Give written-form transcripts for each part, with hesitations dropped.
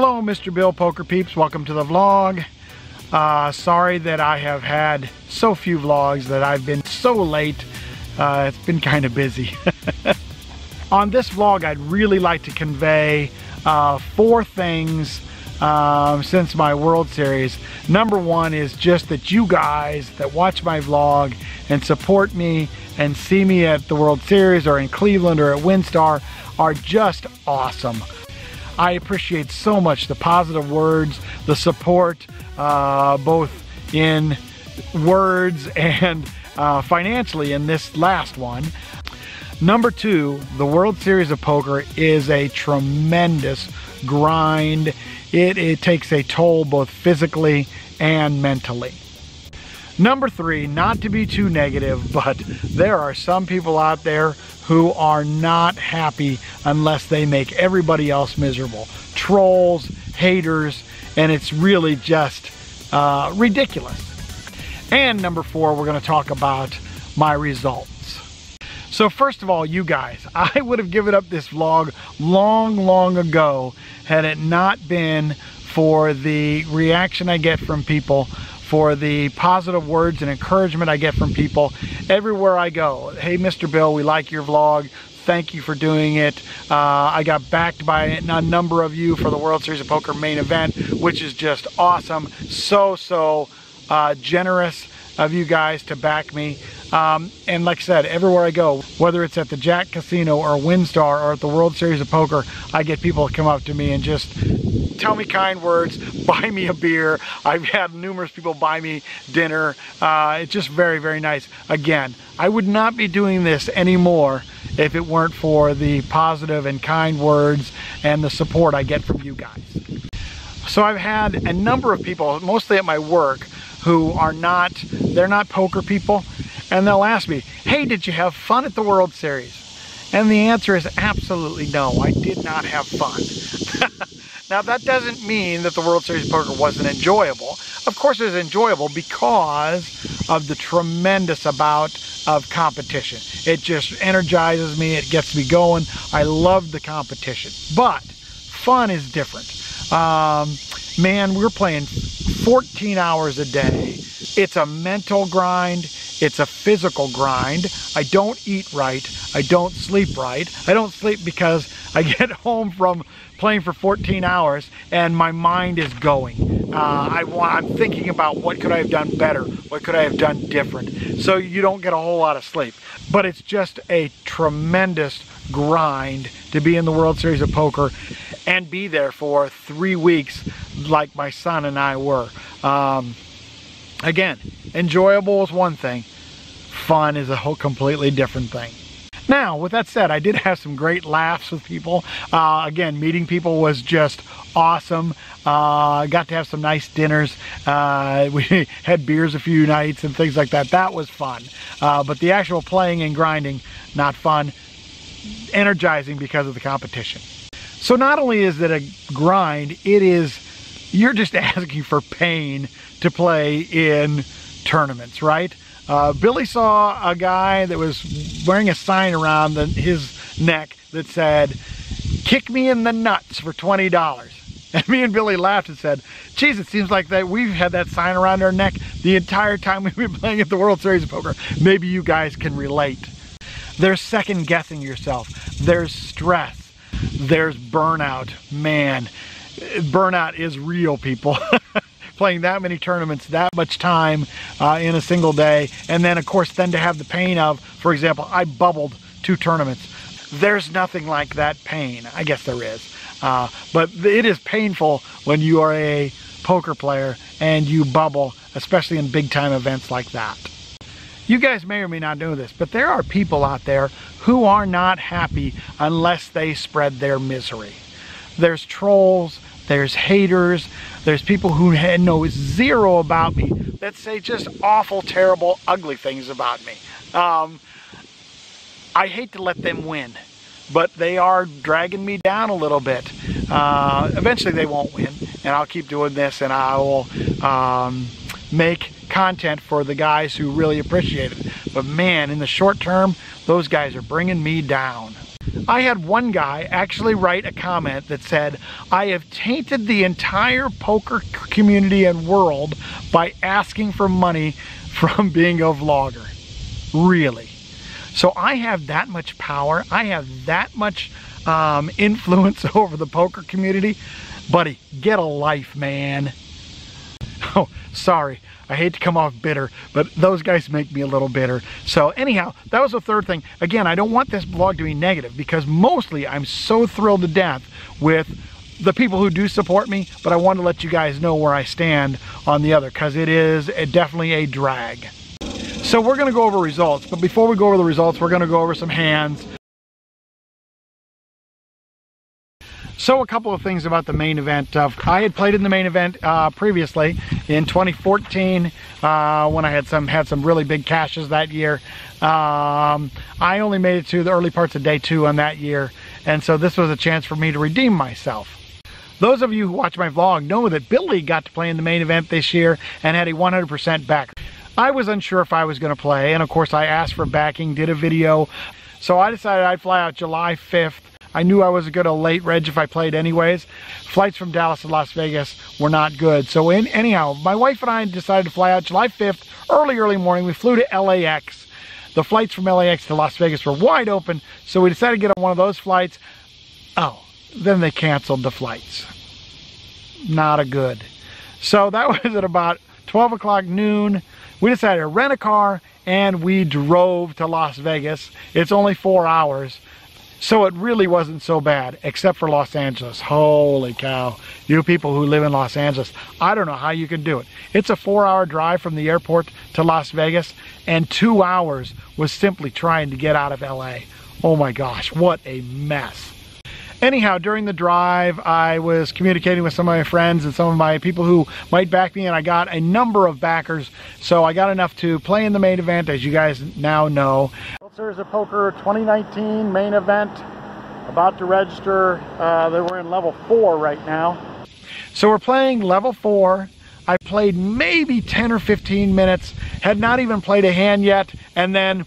Hello, Mr. Bill Poker Peeps. Welcome to the vlog. Sorry that I have had so few vlogs, that I've been so late. It's been kind of busy. On this vlog, I'd really like to convey four things since my World Series. Number one is just that you guys that watch my vlog and support me and see me at the World Series or in Cleveland or at Windstar are just awesome. I appreciate so much the positive words, the support, both in words and financially in this last one. Number two, the World Series of Poker is a tremendous grind. It takes a toll both physically and mentally. Number three, not to be too negative, but there are some people out there who are not happy unless they make everybody else miserable. Trolls, haters, and it's really just ridiculous. And number four, we're gonna talk about my results. So first of all, you guys, I would have given up this vlog long ago had it not been for the reaction I get from people, for the positive words and encouragement I get from people everywhere I go. Hey, Mr. Bill, we like your vlog. Thank you for doing it. I got backed by a number of you for the World Series of Poker main event, which is just awesome. So generous of you guys to back me. And like I said, everywhere I go, whether it's at the Jack Casino or Windstar or at the World Series of Poker, I get people that come up to me and just tell me kind words, buy me a beer. I've had numerous people buy me dinner. It's just very nice. Again, I would not be doing this anymore if it weren't for the positive and kind words and the support I get from you guys. So I've had a number of people, mostly at my work, who are not, they're not poker people, and they'll ask me, hey, did you have fun at the World Series? And the answer is absolutely no, I did not have fun. Now that doesn't mean that the World Series of Poker wasn't enjoyable. Of course it was enjoyable because of the tremendous amount of competition. It just energizes me, it gets me going. I love the competition, but fun is different. Man, we're playing 14 hours a day. It's a mental grind. It's a physical grind. I don't eat right. I don't sleep right. I don't sleep because I get home from playing for 14 hours and my mind is going. I'm thinking about what could I have done better? What could I have done different? So you don't get a whole lot of sleep. But it's just a tremendous grind to be in the World Series of Poker and be there for 3 weeks like my son and I were. Again, enjoyable is one thing. Fun is a whole completely different thing. Now, with that said, I did have some great laughs with people. Again, meeting people was just awesome. I got to have some nice dinners. We had beers a few nights and things like that. That was fun. But the actual playing and grinding, not fun. Energizing because of the competition. So not only is it a grind, it is, you're just asking for pain to play in tournaments, right? Billy saw a guy that was wearing a sign around his neck that said, kick me in the nuts for $20. And me and Billy laughed and said, geez, it seems like that we've had that sign around our neck the entire time we've been playing at the World Series of Poker. Maybe you guys can relate. There's second guessing yourself. There's stress. There's burnout. Man, burnout is real, people. Playing that many tournaments, that much time in a single day. And then, of course, then to have the pain of, for example, I bubbled 2 tournaments. There's nothing like that pain. I guess there is. But it is painful when you are a poker player and you bubble, especially in big time events like that. You guys may or may not know this, but there are people out there who are not happy unless they spread their misery. There's trolls, there's haters, there's people who know zero about me that say just awful, terrible, ugly things about me. I hate to let them win, but they are dragging me down a little bit. Eventually they won't win, and I'll keep doing this, and I will make content for the guys who really appreciate it. But man, in the short term, those guys are bringing me down. I had one guy actually write a comment that said, I have tainted the entire poker community and world by asking for money from being a vlogger. Really? So I have that much power. I have that much influence over the poker community. Buddy, get a life, man. Oh, sorry. I hate to come off bitter, but those guys make me a little bitter. So anyhow, that was the third thing. Again, I don't want this vlog to be negative because mostly I'm so thrilled to death with the people who do support me, but I want to let you guys know where I stand on the other because it is definitely a drag. So we're going to go over results, but before we go over the results, we're going to go over some hands. So a couple of things about the main event. I had played in the main event previously in 2014 when I had some really big cashes that year. I only made it to the early parts of day two on that year, and so this was a chance for me to redeem myself. Those of you who watch my vlog know that Billy got to play in the main event this year and had a 100% back. I was unsure if I was going to play, and of course I asked for backing, did a video, so I decided I'd fly out July 5th. I knew I was going to late reg if I played anyways. Flights from Dallas to Las Vegas were not good. So anyhow, my wife and I decided to fly out July 5th, early morning. We flew to LAX. The flights from LAX to Las Vegas were wide open, so we decided to get on one of those flights. Oh, then they canceled the flights. Not a good. So that was at about 12 o'clock noon. We decided to rent a car, and we drove to Las Vegas. It's only 4 hours. So it really wasn't so bad, except for Los Angeles. Holy cow. You people who live in Los Angeles, I don't know how you can do it. It's a 4-hour drive from the airport to Las Vegas, and 2 hours was simply trying to get out of LA. Oh my gosh, what a mess. Anyhow, during the drive, I was communicating with some of my friends and some of my people who might back me, and I got a number of backers. So I got enough to play in the main event, as you guys now know. World Series of Poker 2019 main event, about to register. We're in level 4 right now. So we're playing level 4. I played maybe 10 or 15 minutes, had not even played a hand yet, and then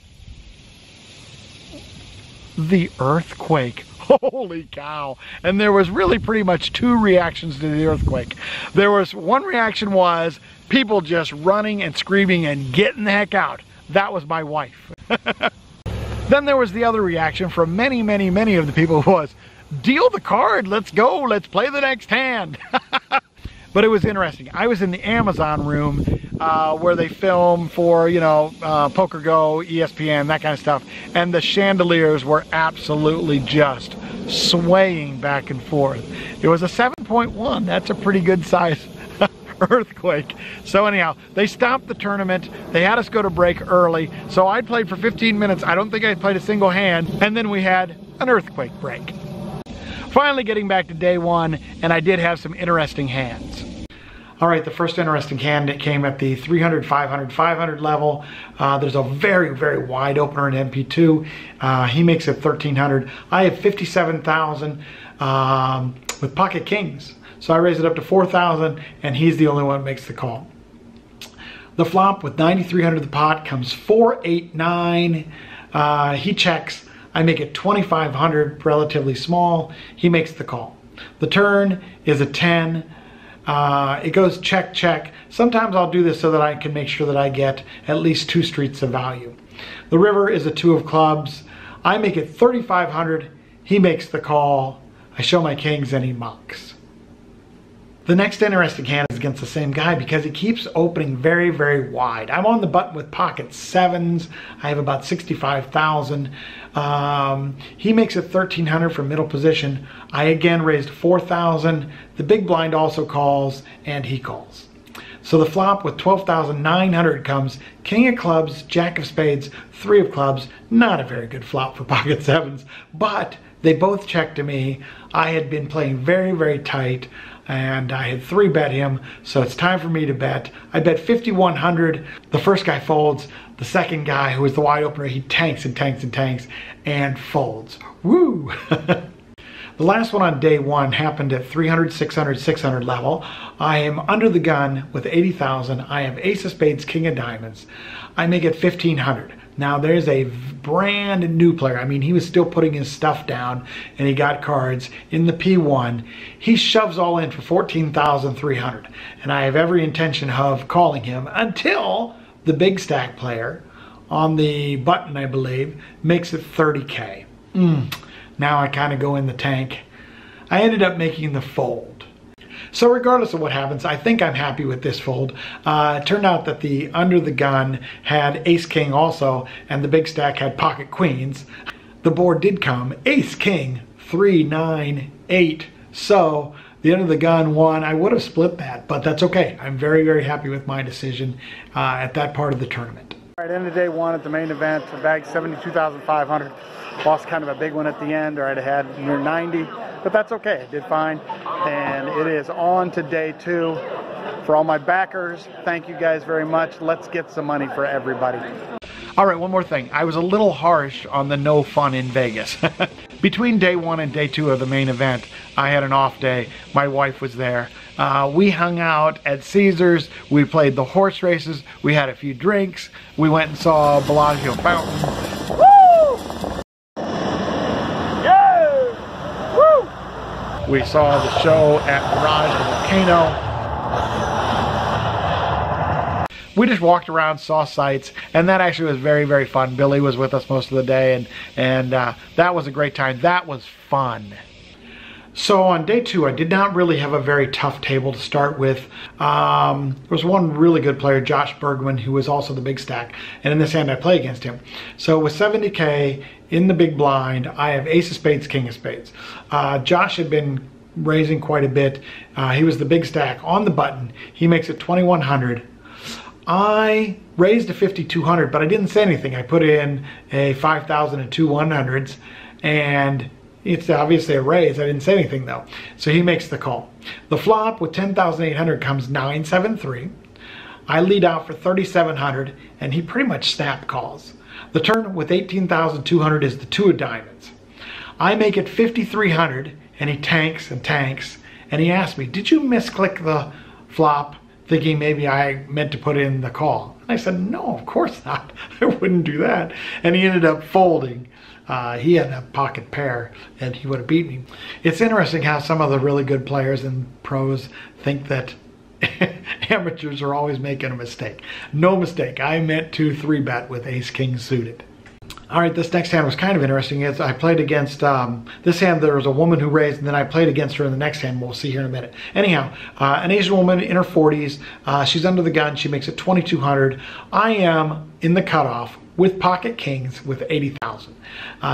the earthquake. Holy cow. And there was really pretty much two reactions to the earthquake. There was one reaction was people just running and screaming and getting the heck out. That was my wife. Then there was the other reaction from many of the people who was, deal the card, let's go, let's play the next hand. But it was interesting. I was in the Amazon room where they film for, you know, PokerGo, ESPN, that kind of stuff. And the chandeliers were absolutely just swaying back and forth. It was a 7.1. That's a pretty good size earthquake. So anyhow, they stopped the tournament. They had us go to break early. So I played for 15 minutes. I don't think I played a single hand. And then we had an earthquake break. Finally getting back to day one, and I did have some interesting hands. All right, the first interesting hand that came at the 300, 500, 500 level. There's a very wide opener in MP2. He makes it 1,300. I have 57,000 with pocket kings. So I raise it up to 4,000, and he's the only one that makes the call. The flop with 9,300 of the pot comes 489. He checks. I make it 2,500, relatively small. He makes the call. The turn is a 10. It goes check, check. Sometimes I'll do this so that I can make sure that I get at least two streets of value. The river is a 2 of clubs. I make it 3,500. He makes the call. I show my kings and he mocks. The next interesting hand is against the same guy because he keeps opening very wide. I'm on the button with pocket 7s. I have about 65,000. He makes it 1,300 from middle position. I again raised 4,000. The big blind also calls, and he calls. So the flop with 12,900 comes king of clubs, jack of spades, 3 of clubs. Not a very good flop for pocket 7s, but they both checked to me. I had been playing very tight, and I had 3-bet him, so it's time for me to bet. I bet 5,100. The first guy folds. The second guy, who is the wide opener, he tanks and tanks and tanks and folds. Woo! The last one on day one happened at 300, 600, 600 level. I am under the gun with 80,000. I have ace of spades, king of diamonds. I make it 1,500. Now there's a brand new player. I mean, he was still putting his stuff down and he got cards in the P1. He shoves all in for 14,300. And I have every intention of calling him until the big stack player on the button, I believe, makes it 30K. Now I kind of go in the tank. I ended up making the fold. So regardless of what happens, I think I'm happy with this fold. It turned out that the under the gun had ace king also, and the big stack had pocket queens. The board did come ace king 3 9 8, so the under the gun won. I would have split that, but that's okay. I'm very, very happy with my decision at that part of the tournament. All right, end of day one at the main event. I bagged 72,500. Lost kind of a big one at the end, or I'd had near 90, but that's okay. I did fine, and it is on to day two. For all my backers, thank you guys very much. Let's get some money for everybody. All right, one more thing. I was a little harsh on the no fun in Vegas. Between day one and day two of the main event, I had an off day. My wife was there. We hung out at Caesars. We played the horse races. We had a few drinks. We went and saw Bellagio Fountain. We saw the show at Mirage, the volcano. We just walked around, saw sights, and that actually was very, very fun. Billy was with us most of the day, and that was a great time. That was fun. So on day two, I did not really have a very tough table to start with. There was one really good player, Josh Bergman, who was also the big stack, and in this hand I play against him. So with 70K in the big blind, I have ace of spades, king of spades. Josh had been raising quite a bit. He was the big stack on the button. He makes it 2,100. I raised to 5,200, but I didn't say anything. I put in a 5,000 and two 100s, and it's obviously a raise. I didn't say anything though. So he makes the call. The flop with 10,800 comes 973. I lead out for 3,700, and he pretty much snap calls. The turn with 18,200 is the two of diamonds. I make it 5,300, and he tanks and tanks, and he asks me, "Did you misclick the flop?" Thinking maybe I meant to put in the call. I said, "No, of course not. I wouldn't do that." And he ended up folding. He had a pocket pair, and he would have beat me. It's interesting how some of the really good players and pros think that amateurs are always making a mistake. No mistake. I meant to 3-bet with ace-king suited. All right, this next hand was kind of interesting. I played against, this hand there was a woman who raised, and then I played against her in the next hand. We'll see here in a minute. Anyhow, an Asian woman in her 40s. She's under the gun. She makes it 2,200. I am in the cutoff with pocket kings with 80,000.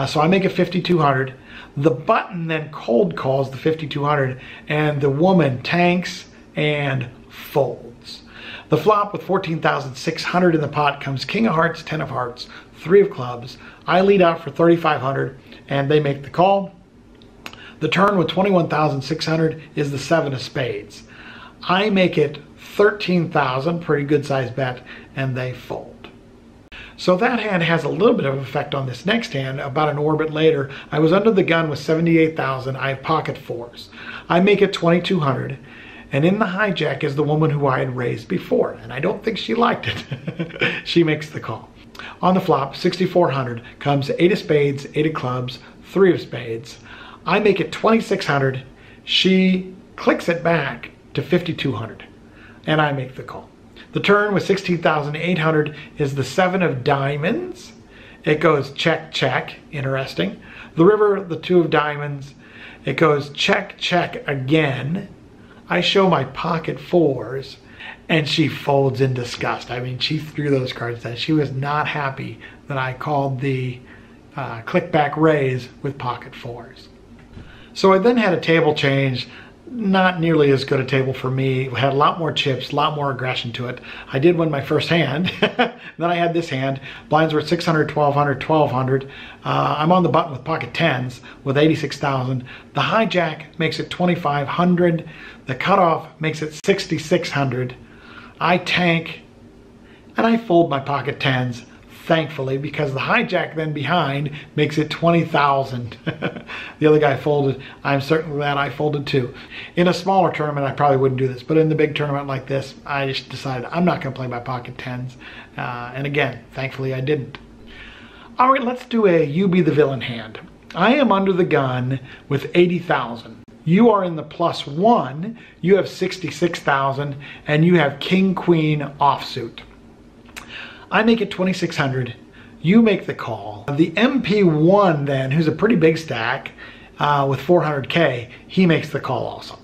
So I make it 5,200. The button then cold calls the 5,200, and the woman tanks and folds. The flop with 14,600 in the pot comes king of hearts, 10 of hearts, 3 of clubs. I lead out for 3,500, and they make the call. The turn with 21,600 is the 7 of spades. I make it 13,000, pretty good size bet, and they fold. So that hand has a little bit of effect on this next hand. About an orbit later, I was under the gun with 78,000. I have pocket fours. I make it 2,200, and in the hijack is the woman who I had raised before, and I don't think she liked it. She makes the call. On the flop, 6,400 comes 8 of spades, 8 of clubs, 3 of spades. I make it 2,600. She clicks it back to 5,200, and I make the call. The turn with 16,800 is the 7 of diamonds. It goes check, check. Interesting. The river, the 2 of diamonds. It goes check, check again. I show my pocket fours, and she folds in disgust. I mean, she threw those cards down. She was not happy that I called the click back raise with pocket fours. So I then had a table change. Not nearly as good a table for me. We had a lot more chips, a lot more aggression to it. I did win my first hand. Then I had this hand. Blinds were at 600, 1200, 1200. I'm on the button with pocket tens with 86,000. The hijack makes it 2,500. The cutoff makes it 6,600. I tank and I fold my pocket tens, thankfully, because the hijack then behind makes it 20,000. The other guy folded. I'm certain that I folded too. In a smaller tournament, I probably wouldn't do this, but in the big tournament like this, I just decided I'm not going to play my pocket tens. And again, thankfully I didn't. All right, let's do a you be the villain hand. I am under the gun with 80,000. You are in the +1, you have 66,000, and you have king queen offsuit. I make it 2,600. You make the call. The MP1 then, who's a pretty big stack with 400K, he makes the call also.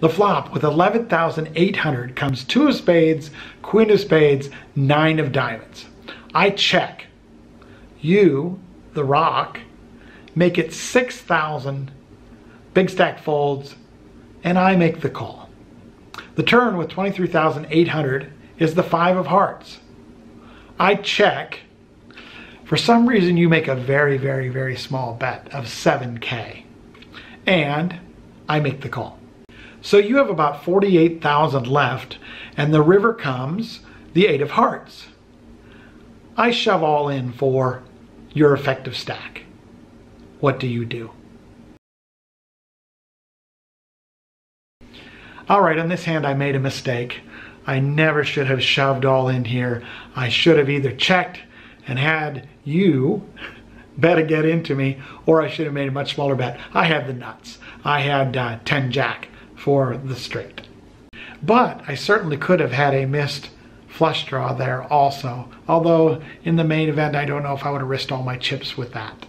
The flop with 11,800 comes 2 of spades, queen of spades, 9 of diamonds. I check. You, the rock, make it 6,000, big stack folds, and I make the call. The turn with 23,800 is the 5 of hearts. I check. For some reason, you make a very, very, very small bet of 7K, and I make the call. So you have about 48,000 left, and the river comes the 8 of hearts. I shove all in for your effective stack. What do you do? All right, on this hand, I made a mistake. I never should have shoved all in here. I should have either checked and had you bet get into me, or I should have made a much smaller bet. I had the nuts. I had 10 jack for the straight. But I certainly could have had a missed flush draw there also. Although in the main event, I don't know if I would have risked all my chips with that.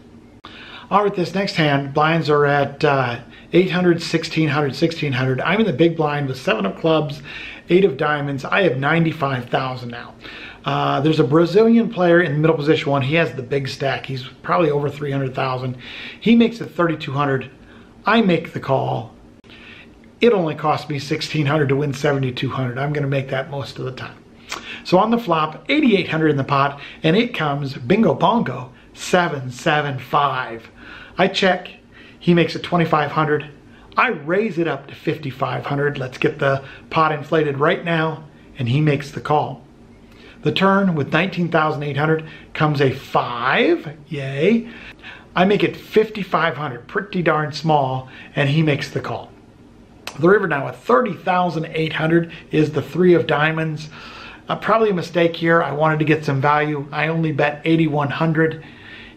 All right, this next hand, blinds are at 800, 1600, 1600. I'm in the big blind with 7 of clubs, 8 of diamonds. I have 95,000 now. There's a Brazilian player in middle position 1. He has the big stack. He's probably over 300,000. He makes it 3,200. I make the call. It only cost me 1,600 to win 7,200. I'm going to make that most of the time. So on the flop, 8,800 in the pot, and it comes bingo bongo 775. I check. He makes it 2,500. I raise it up to 5,500. Let's get the pot inflated right now, and he makes the call. The turn with 19,800 comes a 5. Yay. I make it 5,500, pretty darn small, and he makes the call. The river now at 30,800 is the 3 of diamonds. Probably a mistake here. I wanted to get some value. I only bet 8,100.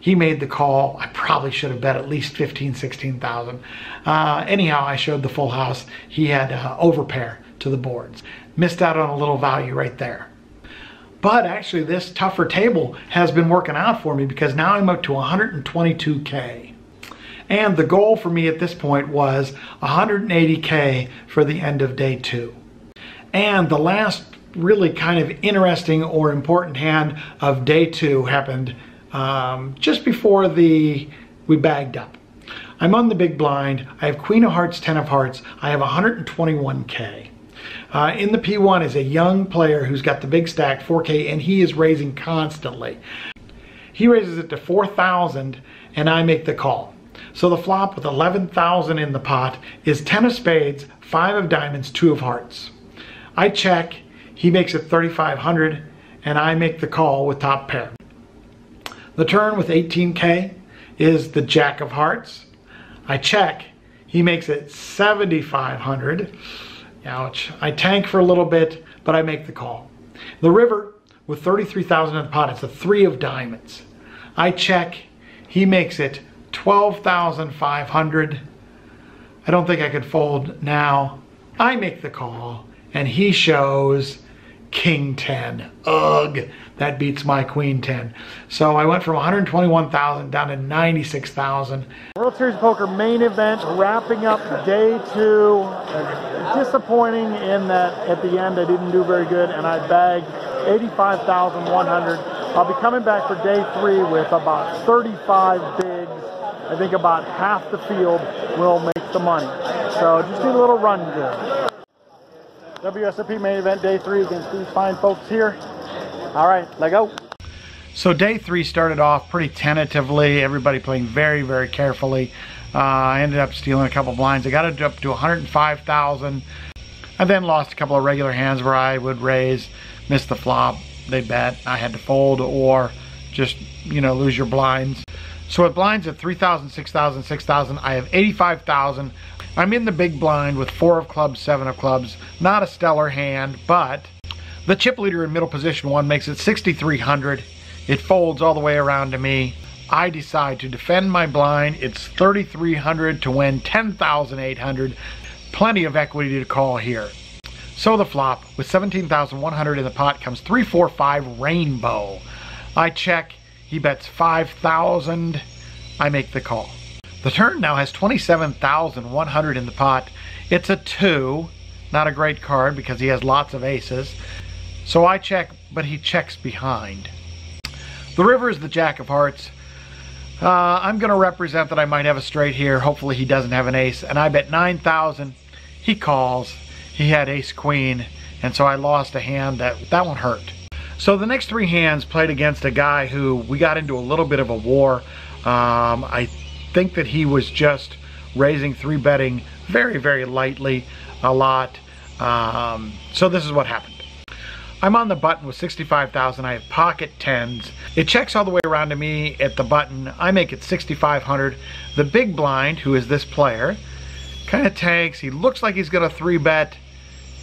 He made the call. I probably should have bet at least 15,000, 16,000. Anyhow, I showed the full house. He had overpair to the boards. Missed out on a little value right there. But actually, this tougher table has been working out for me because now I'm up to 122K. And the goal for me at this point was 180K for the end of day 2. And the last really kind of interesting or important hand of day 2 happened just before we bagged up. I'm on the big blind. I have queen of hearts, 10 of hearts. I have 121K. In the P1 is a young player who's got the big stack, 4K, and he is raising constantly. He raises it to 4,000, and I make the call. So the flop with 11,000 in the pot is 10 of spades, 5 of diamonds, 2 of hearts. I check. He makes it 3,500, and I make the call with top pair. The turn with 18K is the jack of hearts. I check. He makes it 7,500. Ouch. I tank for a little bit, but I make the call. The river with 33,000 in the pot, it's a 3 of diamonds. I check. He makes it 12,500. I don't think I could fold now. I make the call, and he shows king 10. Ugh, that beats my queen 10. So I went from 121,000 down to 96,000. World Series of Poker main event wrapping up day 2. Disappointing in that at the end I didn't do very good, and I bagged 85,100. I'll be coming back for day 3 with about 35 bigs. I think about half the field will make the money. So just need a little run good. WSOP main event day 3 against these fine folks here. All right, let go. So day 3 started off pretty tentatively. Everybody playing very, very carefully. I ended up stealing a couple blinds. I got it up to 105,000. I then lost a couple of regular hands where I would raise, miss the flop, they bet, I had to fold, or just, you know, lose your blinds. So at blinds at 3,000, 6,000, 6,000, I have 85,000. I'm in the big blind with 4 of clubs, 7 of clubs. Not a stellar hand, but the chip leader in middle position 1 makes it 6,300. It folds all the way around to me. I decide to defend my blind. It's 3,300 to win 10,800. Plenty of equity to call here. So the flop with 17,100 in the pot comes 3-4-5 rainbow. I check. He bets 5,000. I make the call. The turn now has 27,100 in the pot. It's a 2. Not a great card because he has lots of aces. So I check, but he checks behind. The river is the Jack of Hearts. I'm going to represent that I might have a straight here. Hopefully he doesn't have an ace. And I bet 9,000. He calls. He had ace queen. And so I lost a hand. That one hurt. So the next three hands played against a guy who we got into a little bit of a war. I think that he was just raising three betting very, very lightly a lot. So this is what happened. I'm on the button with 65,000. I have pocket tens. It checks all the way around to me at the button. I make it 6,500. The big blind, who is this player, kind of tanks. He looks like he's going to 3-bet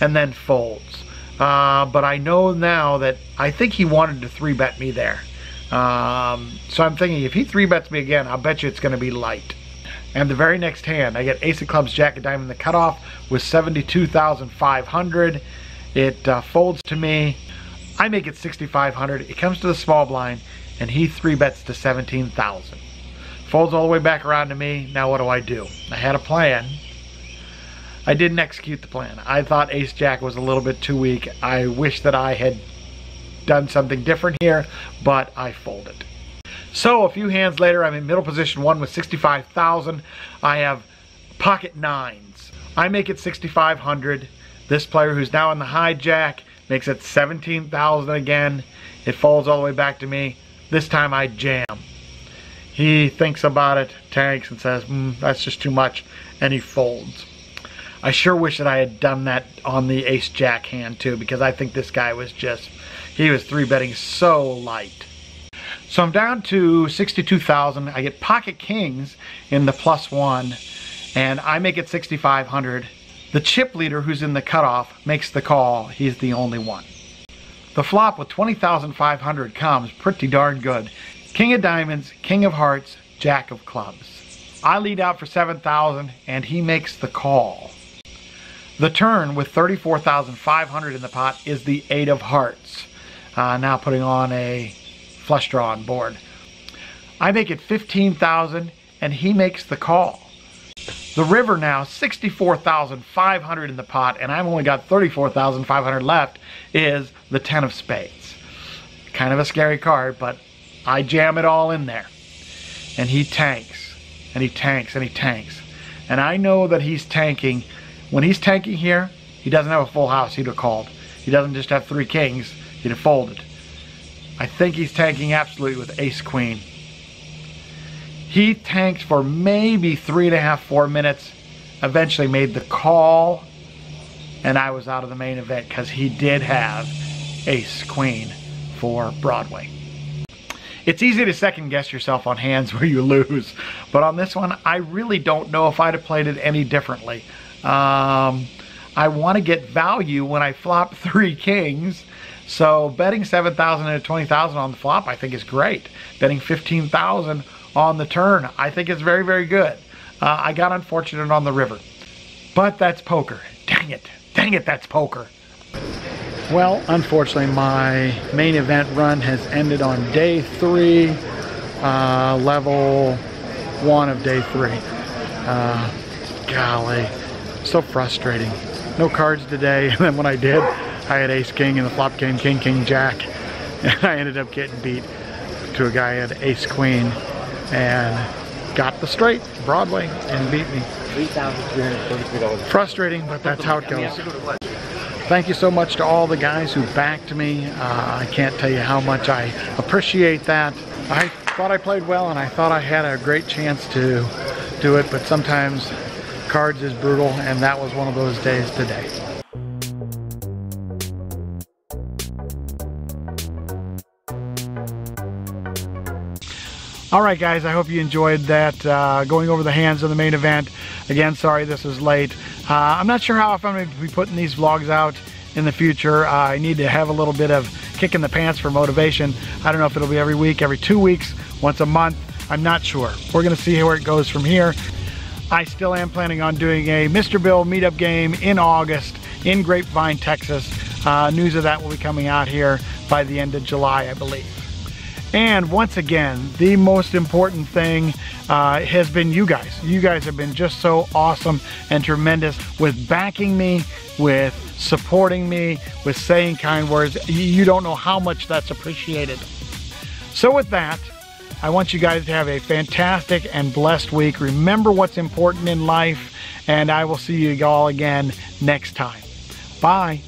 and then folds. But I know now that I think he wanted to 3-bet me there. So I'm thinking if he 3-bets me again, I'll bet you it's going to be light. And the very next hand, I get ace of clubs, jack of diamond, the cutoff with 72,500. It folds to me. I make it 6,500. It comes to the small blind, and he 3-bets to 17,000. Folds all the way back around to me. Now what do I do? I had a plan. I didn't execute the plan. I thought ace jack was a little bit too weak. I wish that I had done something different here, but I folded. So a few hands later, I'm in middle position one with 65,000. I have pocket nines. I make it 6,500. This player, who's now in the hijack, makes it 17,000 again. It folds all the way back to me. This time I jam. He thinks about it, tanks, and says, that's just too much, and he folds. I sure wish that I had done that on the ace-jack hand, too, because I think this guy was just, he was 3-betting so light. So I'm down to 62,000. I get pocket kings in the +1, and I make it 6,500. The chip leader, who's in the cutoff, makes the call. He's the only one. The flop with 20,500 comes pretty darn good. King of diamonds, king of hearts, jack of clubs. I lead out for 7,000, and he makes the call. The turn with 34,500 in the pot is the eight of hearts. Now putting on a flush draw on board. I make it 15,000, and he makes the call. The river now, 64,500 in the pot, and I've only got 34,500 left, is the 10 of spades. Kind of a scary card, but I jam it all in there. And he tanks, and he tanks, and he tanks. And I know that he's tanking. When he's tanking here, he doesn't have a full house, he'd have called. He doesn't just have three kings, he'd have folded. I think he's tanking absolutely with ace queen. He tanked for maybe 3.5, 4 minutes, eventually made the call, and I was out of the main event because he did have ace queen for Broadway. It's easy to second guess yourself on hands where you lose, but on this one, I really don't know if I'd have played it any differently. I want to get value when I flop three kings, so betting 7,000 and 20,000 on the flop I think is great. Betting 15,000 on the turn, I think it's very, very good. I got unfortunate on the river. But that's poker. Dang it. Dang it, that's poker. Well, unfortunately, my main event run has ended on day 3, level 1 of day 3. Golly, so frustrating. No cards today, and then when I did, I had ace king and the flop came king, king, jack. And I ended up getting beat to a guy who had ace queen and got the straight, Broadway, and beat me. $3,333. Frustrating, but that's how it goes. Thank you so much to all the guys who backed me. I can't tell you how much I appreciate that. I thought I played well, and I thought I had a great chance to do it, but sometimes cards is brutal, and that was one of those days today. Alright guys, I hope you enjoyed that, going over the hands of the main event. Again, sorry this is late. I'm not sure how often I'm going to be putting these vlogs out in the future. I need to have a little bit of kick in the pants for motivation. I don't know if it'll be every week, every 2 weeks, once a month. I'm not sure. We're gonna see where it goes from here. I still am planning on doing a Mr. Bill meetup game in August in Grapevine, Texas. News of that will be coming out here by the end of July, I believe. And once again, the most important thing has been you guys. You guys have been just so awesome and tremendous with backing me, with supporting me, with saying kind words. You don't know how much that's appreciated. So with that, I want you guys to have a fantastic and blessed week. Remember what's important in life, and I will see you all again next time. Bye.